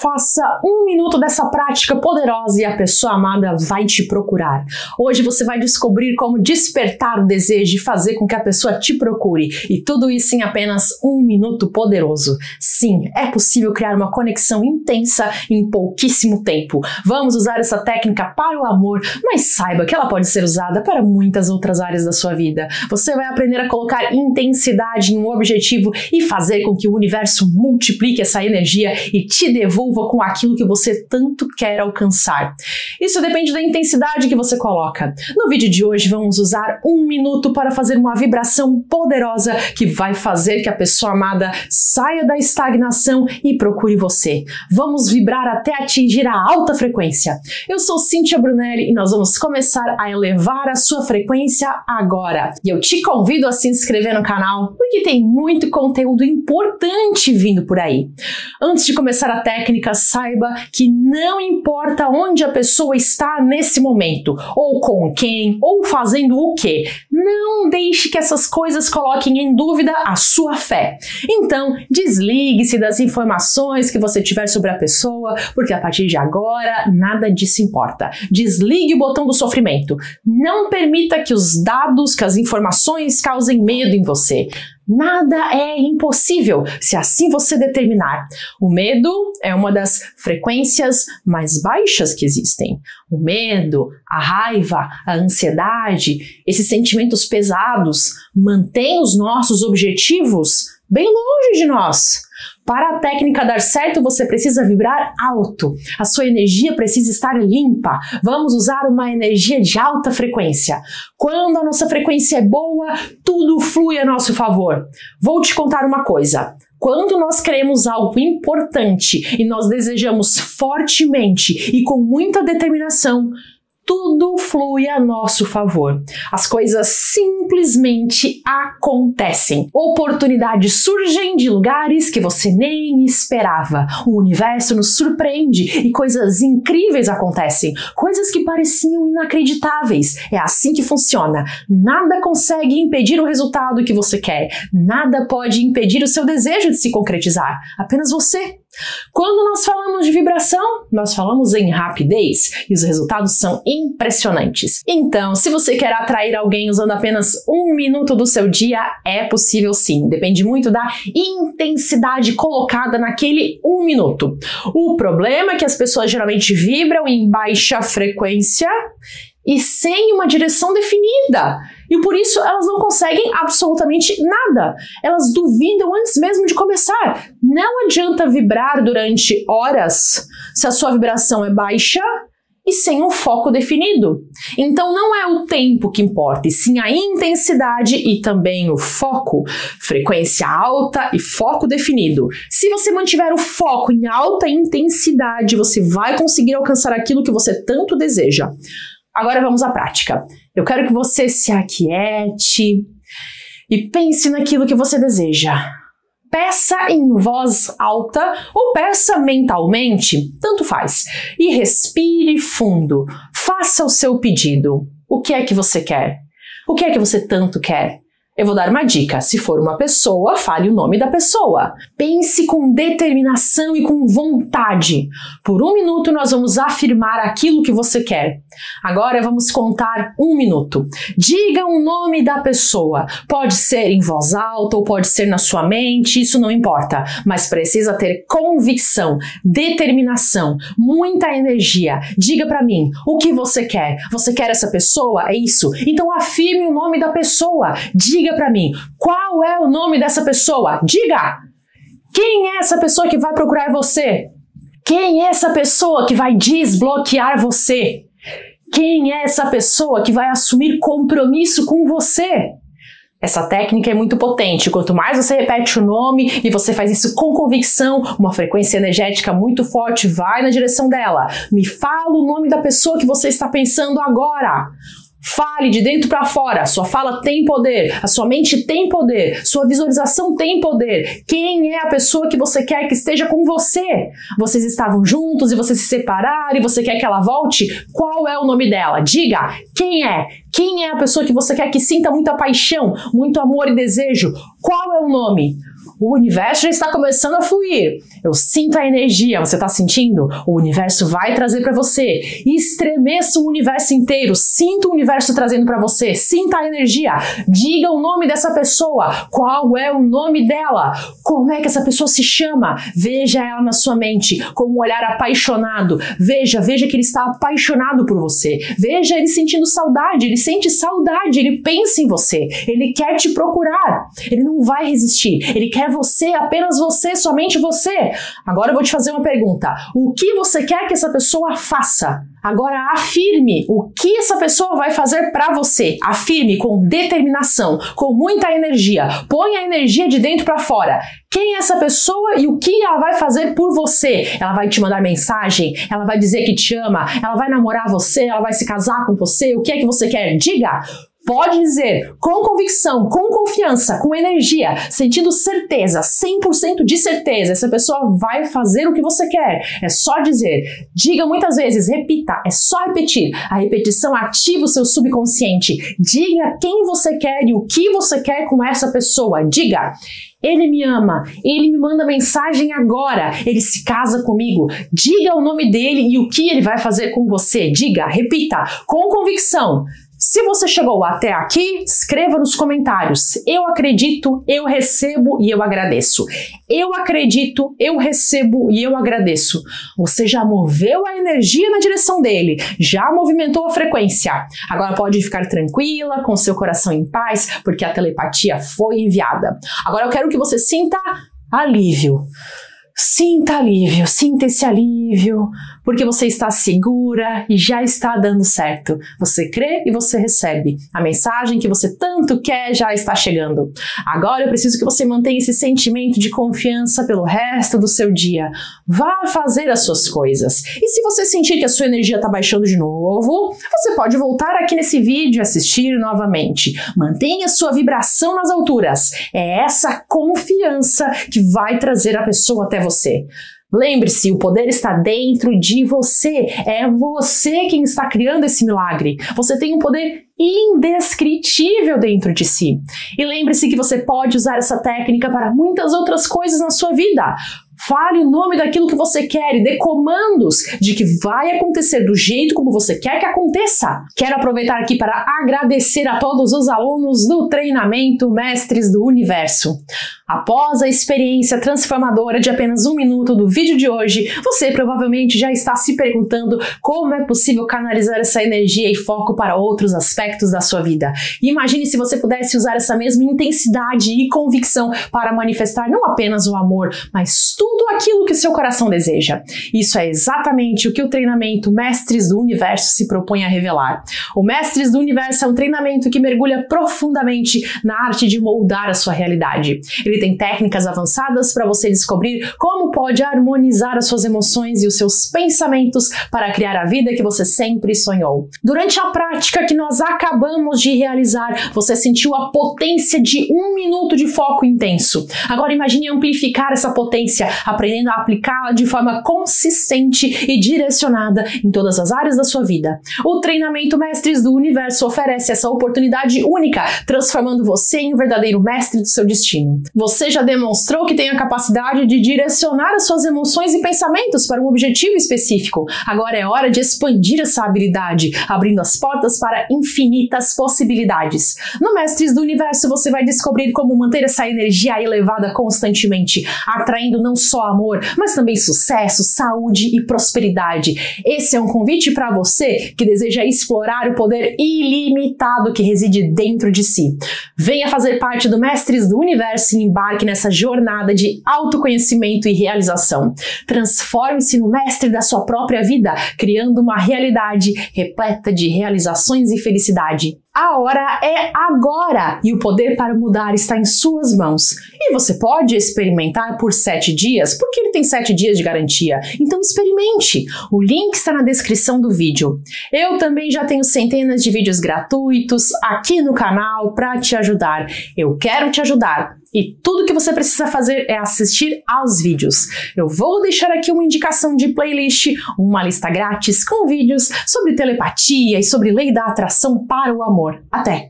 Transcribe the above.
Faça 1 minuto dessa prática poderosa e a pessoa amada vai te procurar. Hoje você vai descobrir como despertar o desejo e fazer com que a pessoa te procure. E tudo isso em apenas 1 minuto poderoso. Sim, é possível criar uma conexão intensa em pouquíssimo tempo. Vamos usar essa técnica para o amor, mas saiba que ela pode ser usada para muitas outras áreas da sua vida. Você vai aprender a colocar intensidade em um objetivo e fazer com que o universo multiplique essa energia e te devolva com aquilo que você tanto quer alcançar. Isso depende da intensidade que você coloca. No vídeo de hoje vamos usar 1 minuto para fazer uma vibração poderosa que vai fazer que a pessoa amada saia da estagnação e procure você. Vamos vibrar até atingir a alta frequência. Eu sou Cintia Brunelli e nós vamos começar a elevar a sua frequência agora. E eu te convido a se inscrever no canal porque tem muito conteúdo importante vindo por aí. Antes de começar a técnica, saiba que não importa onde a pessoa está nesse momento, ou com quem, ou fazendo o quê, não deixe que essas coisas coloquem em dúvida a sua fé. Então, desligue-se das informações que você tiver sobre a pessoa, porque a partir de agora, nada disso importa. Desligue o botão do sofrimento. Não permita que os dados, que as informações causem medo em você. Nada é impossível, se assim você determinar. O medo é uma das frequências mais baixas que existem. O medo, a raiva, a ansiedade, esses sentimentos pesados mantêm os nossos objetivos bem longe de nós. Para a técnica dar certo, você precisa vibrar alto. A sua energia precisa estar limpa. Vamos usar uma energia de alta frequência. Quando a nossa frequência é boa, tudo flui a nosso favor. Vou te contar uma coisa. Quando nós queremos algo importante e nós desejamos fortemente e com muita determinação, tudo flui a nosso favor. As coisas simplesmente acontecem. Oportunidades surgem de lugares que você nem esperava. O universo nos surpreende e coisas incríveis acontecem. Coisas que pareciam inacreditáveis. É assim que funciona. Nada consegue impedir o resultado que você quer. Nada pode impedir o seu desejo de se concretizar. Apenas você. Quando nós falamos de vibração, nós falamos em rapidez e os resultados são impressionantes. Então, se você quer atrair alguém usando apenas 1 minuto do seu dia, é possível sim. Depende muito da intensidade colocada naquele 1 minuto. O problema é que as pessoas geralmente vibram em baixa frequência e sem uma direção definida. E por isso elas não conseguem absolutamente nada. Elas duvidam antes mesmo de começar. Não adianta vibrar durante horas se a sua vibração é baixa e sem um foco definido. Então não é o tempo que importa, e sim a intensidade e também o foco. Frequência alta e foco definido. Se você mantiver o foco em alta intensidade, você vai conseguir alcançar aquilo que você tanto deseja. Agora vamos à prática. Eu quero que você se aquiete e pense naquilo que você deseja. Peça em voz alta ou peça mentalmente, tanto faz. E respire fundo. Faça o seu pedido. O que é que você quer? O que é que você tanto quer? Eu vou dar uma dica. Se for uma pessoa, fale o nome da pessoa. Pense com determinação e com vontade. Por 1 minuto nós vamos afirmar aquilo que você quer. Agora vamos contar 1 minuto. Diga o nome da pessoa. Pode ser em voz alta ou pode ser na sua mente, isso não importa. Mas precisa ter convicção, determinação, muita energia. Diga para mim, o que você quer? Você quer essa pessoa? É isso? Então afirme o nome da pessoa. Diga para mim, qual é o nome dessa pessoa? Diga! Quem é essa pessoa que vai procurar você? Quem é essa pessoa que vai desbloquear você? Quem é essa pessoa que vai assumir compromisso com você? Essa técnica é muito potente. Quanto mais você repete o nome e você faz isso com convicção, uma frequência energética muito forte vai na direção dela. Me fala o nome da pessoa que você está pensando agora. Fale de dentro para fora, sua fala tem poder, a sua mente tem poder, sua visualização tem poder. Quem é a pessoa que você quer que esteja com você? Vocês estavam juntos e vocês se separaram e você quer que ela volte? Qual é o nome dela? Diga, quem é? Quem é a pessoa que você quer que sinta muita paixão, muito amor e desejo? Qual é o nome? O universo já está começando a fluir. eu sinto a energia, você tá sentindo? O universo vai trazer para você. Estremeça o universo inteiro, sinta o universo trazendo para você, sinta a energia, diga o nome dessa pessoa, qual é o nome dela, como é que essa pessoa se chama, veja ela na sua mente, com um olhar apaixonado, veja que ele está apaixonado por você, veja ele sentindo saudade, ele sente saudade, ele pensa em você, ele quer te procurar, ele não vai resistir, ele quer você, apenas você, somente você. Agora eu vou te fazer uma pergunta, o que você quer que essa pessoa faça? Agora afirme o que essa pessoa vai fazer pra você, afirme com determinação, com muita energia, põe a energia de dentro pra fora. Quem é essa pessoa e o que ela vai fazer por você? Ela vai te mandar mensagem, ela vai dizer que te ama, ela vai namorar você, ela vai se casar com você, o que é que você quer? Diga! Pode dizer com convicção, com confiança, com energia, sentindo certeza, 100% de certeza, essa pessoa vai fazer o que você quer. É só dizer, diga muitas vezes, repita, é só repetir. A repetição ativa o seu subconsciente. Diga quem você quer e o que você quer com essa pessoa. Diga, ele me ama, ele me manda mensagem agora, ele se casa comigo. Diga o nome dele e o que ele vai fazer com você. Diga, repita, com convicção. Se você chegou até aqui, escreva nos comentários. Eu acredito, eu recebo e eu agradeço. Eu acredito, eu recebo e eu agradeço. Você já moveu a energia na direção dele, já movimentou a frequência. Agora pode ficar tranquila, com seu coração em paz, porque a telepatia foi enviada. Agora eu quero que você sinta alívio. Sinta alívio, sinta esse alívio, porque você está segura e já está dando certo. Você crê e você recebe. A mensagem que você tanto quer já está chegando. Agora eu preciso que você mantenha esse sentimento de confiança pelo resto do seu dia. Vá fazer as suas coisas. E se você sentir que a sua energia está baixando de novo, você pode voltar aqui nesse vídeo e assistir novamente. Mantenha a sua vibração nas alturas. É essa confiança que vai trazer a pessoa até você. Lembre-se, o poder está dentro de você. É você quem está criando esse milagre. Você tem um poder indescritível dentro de si. E lembre-se que você pode usar essa técnica para muitas outras coisas na sua vida. Fale o nome daquilo que você quer e dê comandos de que vai acontecer do jeito como você quer que aconteça. Quero aproveitar aqui para agradecer a todos os alunos do treinamento Mestres do Universo. Após a experiência transformadora de apenas 1 minuto do vídeo de hoje, você provavelmente já está se perguntando como é possível canalizar essa energia e foco para outros aspectos da sua vida. Imagine se você pudesse usar essa mesma intensidade e convicção para manifestar não apenas o amor, mas tudo aquilo que seu coração deseja. Isso é exatamente o que o treinamento Mestres do Universo se propõe a revelar. O Mestres do Universo é um treinamento que mergulha profundamente na arte de moldar a sua realidade. Ele tem técnicas avançadas para você descobrir como pode harmonizar as suas emoções e os seus pensamentos para criar a vida que você sempre sonhou. Durante a prática que nós acabamos de realizar, você sentiu a potência de 1 minuto de foco intenso. Agora imagine amplificar essa potência, aprendendo a aplicá-la de forma consistente e direcionada em todas as áreas da sua vida. O treinamento Mestres do Universo oferece essa oportunidade única, transformando você em um verdadeiro mestre do seu destino. Você já demonstrou que tem a capacidade de direcionar as suas emoções e pensamentos para um objetivo específico. Agora é hora de expandir essa habilidade, abrindo as portas para infinitas possibilidades. No Mestres do Universo você vai descobrir como manter essa energia elevada constantemente, atraindo não só amor, mas também sucesso, saúde e prosperidade. Esse é um convite para você que deseja explorar o poder ilimitado que reside dentro de si. Venha fazer parte do Mestres do Universo e embarque nessa jornada de autoconhecimento e realização. Transforme-se no mestre da sua própria vida, criando uma realidade repleta de realizações e felicidade. A hora é agora e o poder para mudar está em suas mãos. E você pode experimentar por 7 dias, porque ele tem 7 dias de garantia. Então experimente! O link está na descrição do vídeo. Eu também já tenho centenas de vídeos gratuitos aqui no canal para te ajudar. Eu quero te ajudar! E tudo que você precisa fazer é assistir aos vídeos. Eu vou deixar aqui uma indicação de playlist, uma lista grátis com vídeos sobre telepatia e sobre lei da atração para o amor. Até!